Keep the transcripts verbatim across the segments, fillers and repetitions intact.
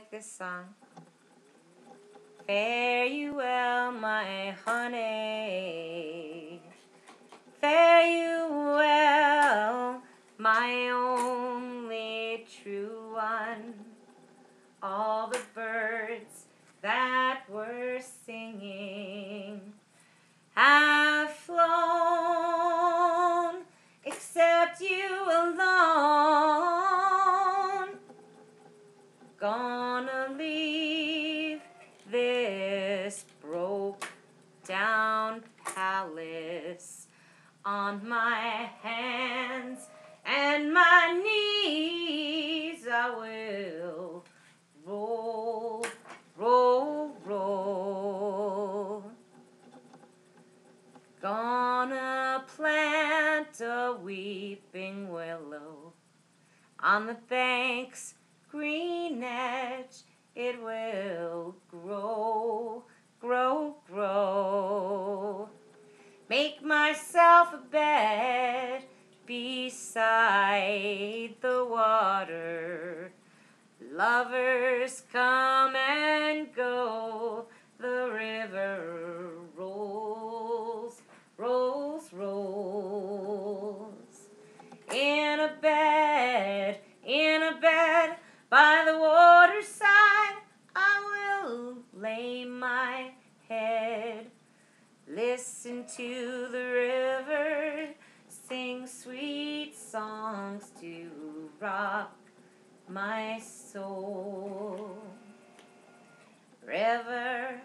like this song. Fare you well, my honey. Fare you well, my only true one. All the birds that were singing have flown, except you alone. Gonna leave this broke-down palace on my hands and my knees. I will roll, roll, roll. Gonna plant a weeping willow on the bank's green edge. It will grow, grow, grow. Make myself a bed beside the water. Lovers come and go, the river rolls, rolls, rolls. In a bed, in a bed, by the water's side, I will lay my head. Listen to the river, sing sweet songs to rock my soul. River,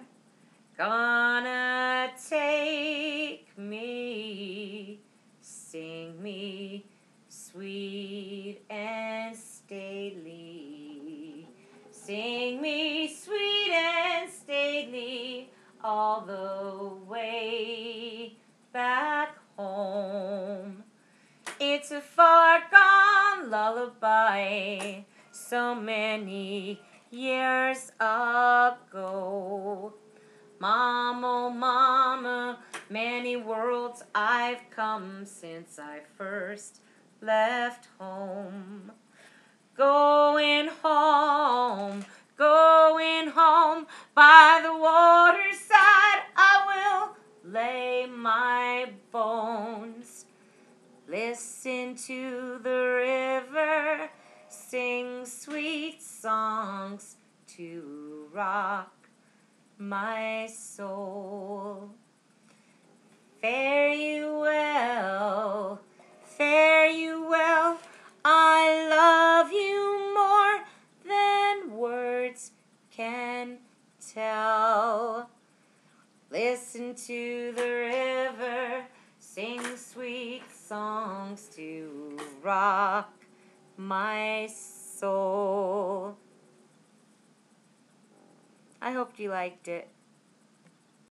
gonna take me, sing me sweet and stately, sing me sweet and stately all the way back home. It's a far gone lullaby, so many years ago. Mom, oh mama, many worlds I've come since I first left home. Going home, going home, by the water's side I will lay my bones. Listen to the river, sing sweet songs to rock my soul. Fare you well, fare you well, I love you more than words can tell. Listen to the river, sing sweet songs to rock my soul. I hope you liked it.